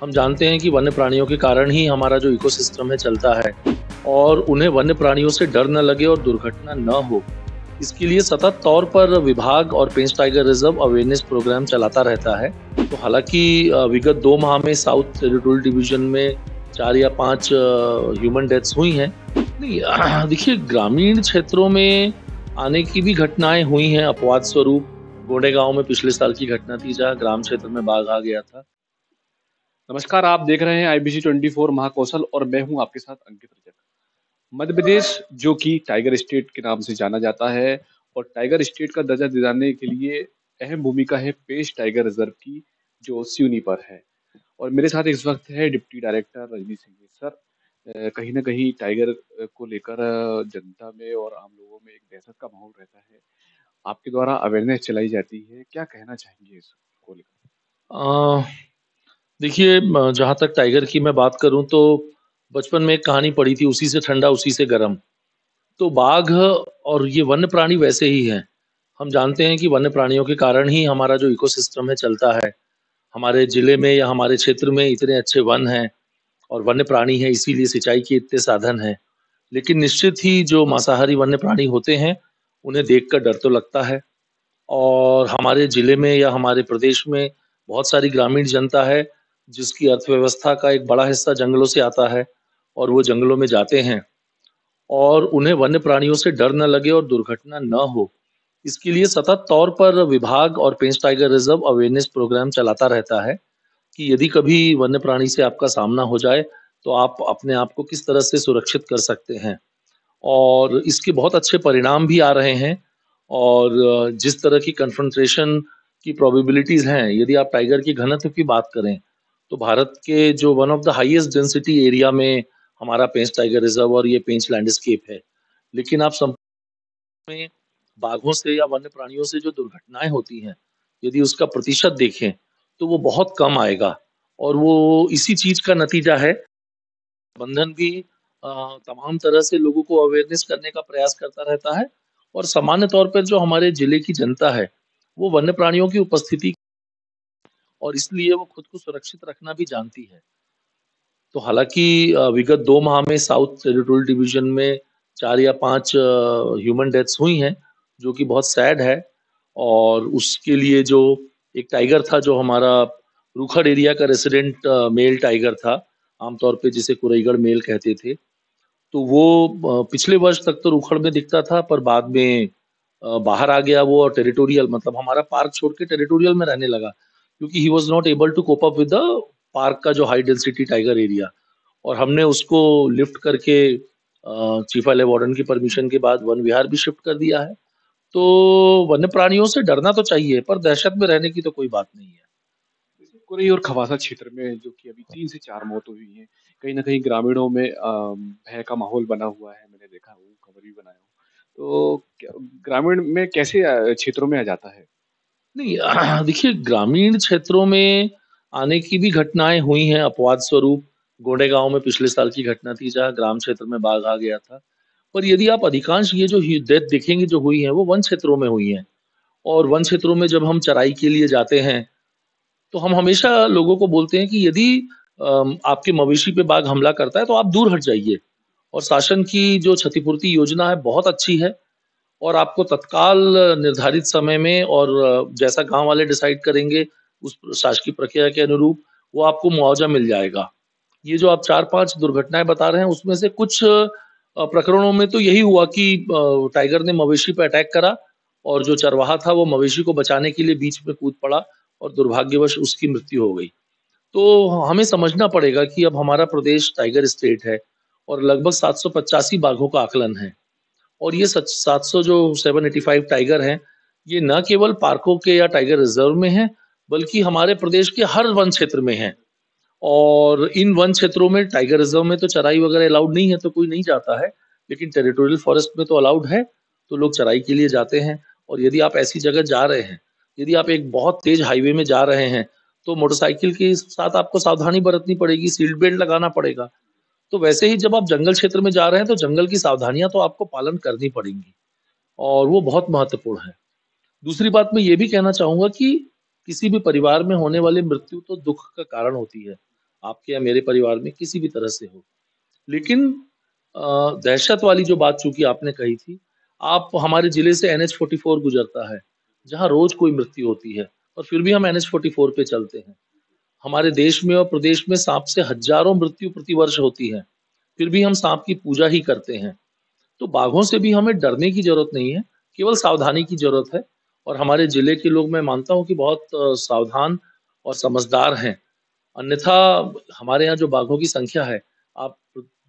हम जानते हैं कि वन्य प्राणियों के कारण ही हमारा जो इकोसिस्टम है चलता है, और उन्हें वन्य प्राणियों से डर न लगे और दुर्घटना न हो, इसके लिए सतत तौर पर विभाग और Pench tiger reserve awareness programme चलाता रहता है। तो हालांकि विगत 2 माह में साउथ टेरिटोरियल डिवीजन में 4 या 5 ह्यूमन डेथ्स हुई हैं। नहीं, देखिए, ग्रामीण क्षेत्रों में आने की भी घटनाएं हुई हैं। अपवाद स्वरूप गोंडेगांव में पिछले साल की घटना थी, जहाँ ग्राम क्षेत्र में बाघ आ गया था। नमस्कार, आप देख रहे हैं IBC 24 महाकौशल और मैं हूँ आपके साथ अंकित। मध्य प्रदेश, जो कि टाइगर स्टेट के नाम से जाना जाता है, और टाइगर स्टेट का दर्जा दिलाने के लिए अहम भूमिका है पेंच टाइगर रिजर्व की, जो सिवनी पर है। और मेरे साथ इस वक्त है deputy director Rajni Singh sir. कहीं ना कहीं टाइगर को लेकर जनता में और आम लोगों में एक दहशत का माहौल रहता है। आपके द्वारा अवेयरनेस चलाई जाती है, क्या कहना चाहेंगे इसको लेकर? देखिए, जहाँ तक टाइगर की मैं बात करूँ तो बचपन में एक कहानी पढ़ी थी, उसी से ठंडा उसी से गर्म। तो बाघ और ये वन्य प्राणी वैसे ही हैं। हम जानते हैं कि वन्य प्राणियों के कारण ही हमारा जो इकोसिस्टम है चलता है। हमारे ज़िले में या हमारे क्षेत्र में इतने अच्छे वन हैं और वन्य प्राणी हैं, इसीलिए सिंचाई के इतने साधन हैं। लेकिन निश्चित ही जो मांसाहारी वन्य प्राणी होते हैं, उन्हें देख कर डर तो लगता है। और हमारे ज़िले में या हमारे प्रदेश में बहुत सारी ग्रामीण जनता है जिसकी अर्थव्यवस्था का एक बड़ा हिस्सा जंगलों से आता है, और वो जंगलों में जाते हैं। और उन्हें वन्य प्राणियों से डर न लगे और दुर्घटना न हो, इसके लिए सतत तौर पर विभाग और Pench tiger reserve awareness programme चलाता रहता है कि यदि कभी वन्य प्राणी से आपका सामना हो जाए तो आप अपने आप को किस तरह से सुरक्षित कर सकते हैं। और इसके बहुत अच्छे परिणाम भी आ रहे हैं, और जिस तरह की कन्फ्रंटेशन की प्रोबेबिलिटीज़ हैं, यदि आप टाइगर की घनत्व की बात करें तो भारत के जो one of the highest density area में हमारा पेंच टाइगर रिजर्व और ये पेंच लैंडस्केप है। लेकिन आप संपूर्ण में बाघों से या वन्य प्राणियों से जो दुर्घटनाएं होती हैं, यदि उसका प्रतिशत देखें तो वो बहुत कम आएगा। और वो इसी चीज का नतीजा है। बंधन भी तमाम तरह से लोगों को अवेयरनेस करने का प्रयास करता रहता है, और सामान्य तौर पर जो हमारे जिले की जनता है वो वन्य प्राणियों की उपस्थिति और इसलिए वो खुद को सुरक्षित रखना भी जानती है। तो हालांकि विगत 2 माह में साउथ टेरिटोरियल डिवीजन में 4 या 5 ह्यूमन डेथ्स हुई हैं, जो कि बहुत सैड है। और उसके लिए जो एक टाइगर था, जो हमारा रूखड़ एरिया का रेसिडेंट मेल टाइगर था, आमतौर पे जिसे कुरैगढ़ मेल कहते थे, तो वो पिछले वर्ष तक तो रूखड़ में दिखता था, पर बाद में बाहर आ गया वो, और टेरिटोरियल मतलब हमारा पार्क छोड़ के टेरिटोरियल में रहने लगा, क्योंकि he was not able to cope up with the park का जो हाई डेंसिटी टाइगर एरिया। और हमने उसको लिफ्ट करके चीफ वाले वार्डन की परमिशन के बाद वन विहार भी शिफ्ट कर दिया है। तो वन्य प्राणियों से डरना तो चाहिए, पर दहशत में रहने की तो कोई बात नहीं है। कुरई और खवासा क्षेत्र में जो कि अभी 3 से 4 मौत हुई है, कहीं ना कहीं ग्रामीणों में भय का माहौल बना हुआ है। मैंने देखा, वो खबर भी बनाया। तो ग्रामीण में कैसे क्षेत्रों में आ जाता है? नहीं, देखिए, ग्रामीण क्षेत्रों में आने की भी घटनाएं हुई हैं। अपवाद स्वरूप गोंडेगांव में पिछले साल की घटना थी, जहां ग्राम क्षेत्र में बाघ आ गया था। पर यदि आप अधिकांश ये जो डेथ देखेंगे जो हुई हैं, वो वन क्षेत्रों में हुई हैं। और वन क्षेत्रों में जब हम चराई के लिए जाते हैं तो हम हमेशा लोगों को बोलते हैं कि यदि आपके मवेशी पे बाघ हमला करता है तो आप दूर हट जाइए। और शासन की जो क्षतिपूर्ति योजना है बहुत अच्छी है, और आपको तत्काल निर्धारित समय में और जैसा गांव वाले डिसाइड करेंगे उस शासकीय प्रक्रिया के अनुरूप वो आपको मुआवजा मिल जाएगा। ये जो आप 4-5 दुर्घटनाएं बता रहे हैं, उसमें से कुछ प्रकरणों में तो यही हुआ कि टाइगर ने मवेशी पर अटैक करा, और जो चरवाहा था वो मवेशी को बचाने के लिए बीच में कूद पड़ा और दुर्भाग्यवश उसकी मृत्यु हो गई। तो हमें समझना पड़ेगा कि अब हमारा प्रदेश टाइगर स्टेट है, और लगभग 785 बाघों का आकलन है। और ये 785 टाइगर हैं, ये न केवल पार्कों के या टाइगर रिजर्व में हैं, बल्कि हमारे प्रदेश के हर वन क्षेत्र में हैं। और इन वन क्षेत्रों में, टाइगर रिजर्व में तो चराई वगैरह अलाउड नहीं है तो कोई नहीं जाता है, लेकिन टेरिटोरियल फॉरेस्ट में तो अलाउड है, तो लोग चराई के लिए जाते हैं। और यदि आप ऐसी जगह जा रहे हैं, यदि आप एक बहुत तेज हाईवे में जा रहे हैं, तो मोटरसाइकिल के साथ आपको सावधानी बरतनी पड़ेगी, सीट बेल्ट लगाना पड़ेगा। तो वैसे ही जब आप जंगल क्षेत्र में जा रहे हैं तो जंगल की सावधानियां तो आपको पालन करनी पड़ेंगी, और वो बहुत महत्वपूर्ण है। दूसरी बात मैं ये भी कहना चाहूंगा कि किसी भी परिवार में होने वाली मृत्यु तो दुख का कारण होती है, आपके या मेरे परिवार में किसी भी तरह से हो। लेकिन दहशत वाली जो बात चूंकि आपने कही थी, आप हमारे जिले से NH 44 गुजरता है जहाँ रोज कोई मृत्यु होती है और फिर भी हम NH 44 पे चलते हैं। हमारे देश में और प्रदेश में सांप से हजारों मृत्यु प्रतिवर्ष होती है, फिर भी हम सांप की पूजा ही करते हैं। तो बाघों से भी हमें डरने की जरूरत नहीं है, केवल सावधानी की जरूरत है। और हमारे जिले के लोग, मैं मानता हूँ कि बहुत सावधान और समझदार हैं, अन्यथा हमारे यहाँ जो बाघों की संख्या है, आप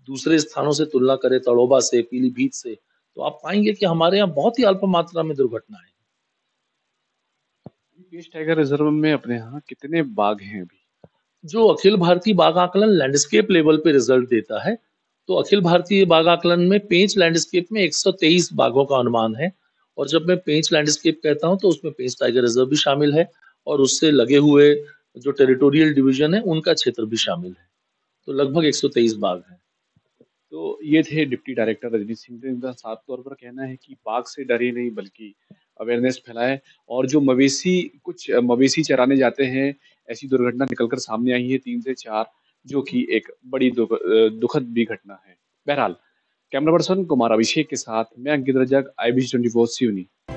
दूसरे स्थानों से तुलना करें, तड़ोबा से, पीलीभीत से, तो आप पाएंगे कि हमारे यहाँ बहुत ही अल्प मात्रा में दुर्घटना है। पेंच टाइगर रिजर्व में अपने यहाँ कितने बाघ हैं अभी? जो अखिल भारतीय बाघ आकलन लैंडस्केप लेवल पे रिजल्ट देता है, तो अखिल भारतीय बाघ आकलन में पेंच लैंडस्केप में 123 बाघों का अनुमान है। और जब मैं पेंच लैंडस्केप कहता हूं तो उसमें पेंच टाइगर रिजर्व भी शामिल है और उससे लगे हुए जो टेरिटोरियल डिवीजन है उनका क्षेत्र भी शामिल है, तो लगभग 123 बाघ है। तो ये थे डिप्टी डायरेक्टर रजनी सिंह। इनका साफ तौर पर कहना है कि बाघ से डरे नहीं बल्कि अवेयरनेस फैलाए, और जो कुछ मवेशी चराने जाते हैं, ऐसी दुर्घटना निकलकर सामने आई है 3 से 4, जो कि एक बड़ी दुखद भी घटना है। बहरहाल, कैमरा पर्सन कुमार अभिषेक के साथ मैं अंकित, IBC 24 सिवनी।